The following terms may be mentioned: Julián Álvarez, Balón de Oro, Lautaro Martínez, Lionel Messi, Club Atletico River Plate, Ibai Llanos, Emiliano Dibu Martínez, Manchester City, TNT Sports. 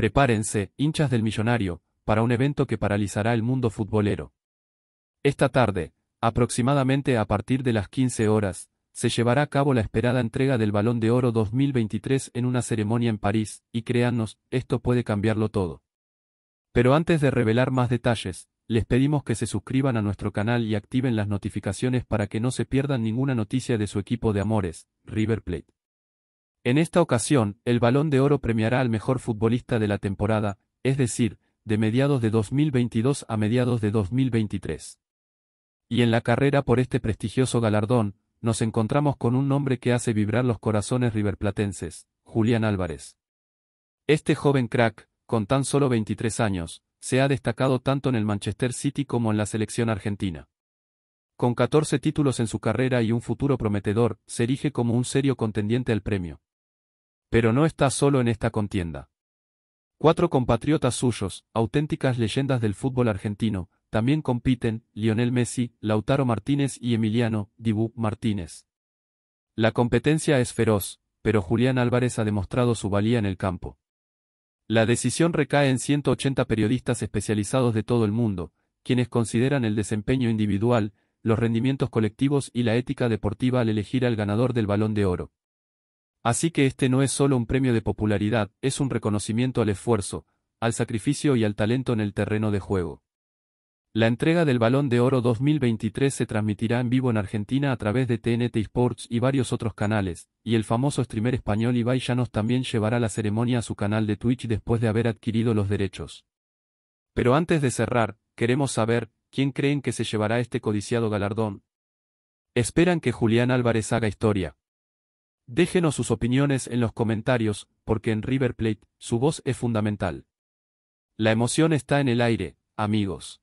Prepárense, hinchas del millonario, para un evento que paralizará el mundo futbolero. Esta tarde, aproximadamente a partir de las 15 horas, se llevará a cabo la esperada entrega del Balón de Oro 2023 en una ceremonia en París, y créannos, esto puede cambiarlo todo. Pero antes de revelar más detalles, les pedimos que se suscriban a nuestro canal y activen las notificaciones para que no se pierdan ninguna noticia de su equipo de amores, River Plate. En esta ocasión, el Balón de Oro premiará al mejor futbolista de la temporada, es decir, de mediados de 2022 a mediados de 2023. Y en la carrera por este prestigioso galardón, nos encontramos con un nombre que hace vibrar los corazones riverplatenses, Julián Álvarez. Este joven crack, con tan solo 23 años, se ha destacado tanto en el Manchester City como en la selección argentina. Con 14 títulos en su carrera y un futuro prometedor, se erige como un serio contendiente al premio. Pero no está solo en esta contienda. 4 compatriotas suyos, auténticas leyendas del fútbol argentino, también compiten: Lionel Messi, Lautaro Martínez y Emiliano Dibu Martínez. La competencia es feroz, pero Julián Álvarez ha demostrado su valía en el campo. La decisión recae en 180 periodistas especializados de todo el mundo, quienes consideran el desempeño individual, los rendimientos colectivos y la ética deportiva al elegir al ganador del Balón de Oro. Así que este no es solo un premio de popularidad, es un reconocimiento al esfuerzo, al sacrificio y al talento en el terreno de juego. La entrega del Balón de Oro 2023 se transmitirá en vivo en Argentina a través de TNT Sports y varios otros canales, y el famoso streamer español Ibai Llanos también llevará la ceremonia a su canal de Twitch después de haber adquirido los derechos. Pero antes de cerrar, queremos saber, ¿quién creen que se llevará este codiciado galardón? ¿Esperan que Julián Álvarez haga historia? Déjenos sus opiniones en los comentarios, porque en River Plate, su voz es fundamental. La emoción está en el aire, amigos.